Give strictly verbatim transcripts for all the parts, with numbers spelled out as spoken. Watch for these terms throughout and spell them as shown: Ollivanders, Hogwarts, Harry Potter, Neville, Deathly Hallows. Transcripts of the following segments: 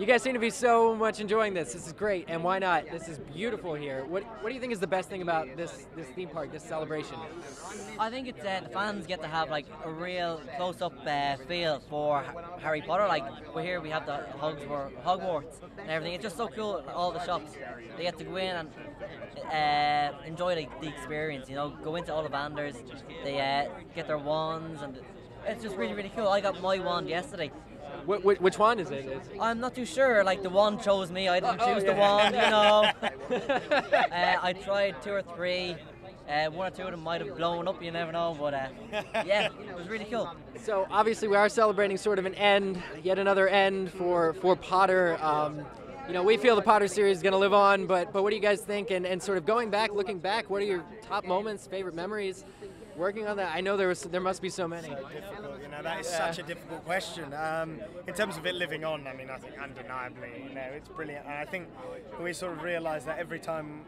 You guys seem to be so much enjoying this. This is great, and why not? This is beautiful here. What What do you think is the best thing about this this theme park, this celebration? I think it's uh, the fans get to have like a real close-up uh, feel for Harry Potter. Like we're here, we have the Hogwarts and everything. It's just so cool. All the shops, they get to go in and uh, enjoy like the experience. You know, go into Ollivanders, they uh, get their wands, and it's just really really cool. I got my wand yesterday. Which, which one is it? Is it? I'm not too sure. Like the wand chose me. I didn't oh, choose oh, yeah. the wand. You know. uh, I tried two or three. Uh, one or two of them might have blown up. You never know. But uh, yeah, it was really cool. So obviously we are celebrating sort of an end, yet another end for for Potter. Um, you know, we feel the Potter series is going to live on. But but what do you guys think? And and sort of going back, looking back, what are your top moments, favorite memories? Working on that, I know there was there must be so many. So difficult, you know, that is yeah. such a difficult question. Um, in terms of it living on, I mean, I think undeniably, you know, it's brilliant. And I think we sort of realise that every time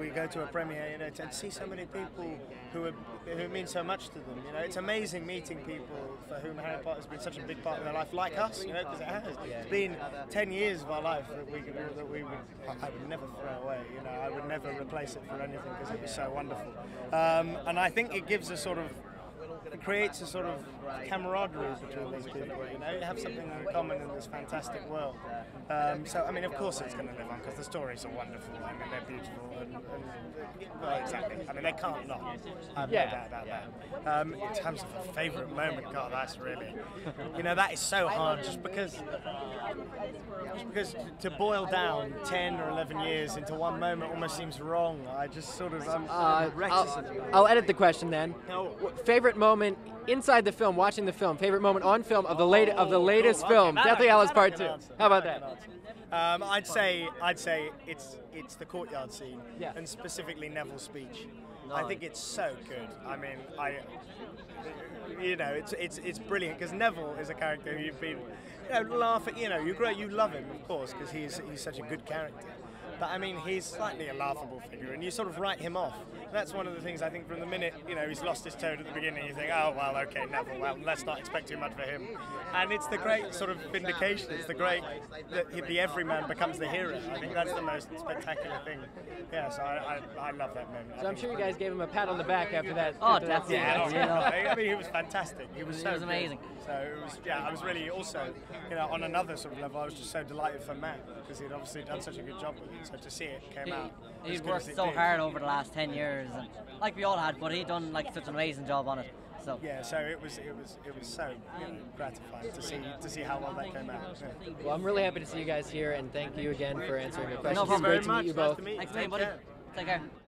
we go to a premiere, you know, to see so many people who are, who mean so much to them. You know, it's amazing meeting people for whom Harry Potter has been such a big part of their life, like us. You know, because it has. It's been ten years of our life that we that we would I would never throw away. You know, I would never replace it for anything because it was so wonderful. Um, and I think it gives a sort of it creates a sort of camaraderie between these people, you know, you have something in common in this fantastic world. Um, so I mean, of course it's going to live on because the stories are wonderful. I mean, they're beautiful and, and well, exactly. I mean, they can't not. I have no doubt about that. Um, in terms of a favourite moment, God, that's really, you know, that is so hard just because, just because to boil down ten or eleven years into one moment almost seems wrong. I just sort of, I'm uh, reticent. I'll, I'll edit the question then. No. Favourite moment inside the film, watching the film, favorite moment on film of the late of the latest oh, film, okay. Deathly Hallows Part Two. How about that? Um, I'd say I'd say it's it's the courtyard scene, yeah. and specifically Neville's speech. Nice. I think it's so good. I mean, I you know, it's it's it's brilliant because Neville is a character who you've been you know, laughing. You know, you grow you love him of course because he's he's such a good character. But I mean, he's slightly a laughable figure, and you sort of write him off. That's one of the things I think from the minute, you know, he's lost his toad at the beginning, you think, oh, well, okay, Neville, well, let's not expect too much for him. And it's the great sort of vindication, it's the great, that the everyman becomes the hero. I think that's the most spectacular thing. Yeah, so I, I, I love that moment. So I'm sure you guys gave him a pat on the back after that. Oh, definitely. Yeah, yeah. I mean, he was fantastic. He was so He was amazing. Good. So it was, yeah, I was really also, you know, on another sort of level, I was just so delighted for Matt, because he'd obviously done such a good job with it. So to see it came he, out. He's worked so did. hard over the last ten years, and like we all had, but he done like such an amazing job on it. So yeah, so it was it was it was so you know, gratifying to see to see how well that came out. Yeah. Well, I'm really happy to see you guys here, and thank you again for answering the questions. No problem. It's great to meet you both. Thanks very much. Thanks, buddy. Take care.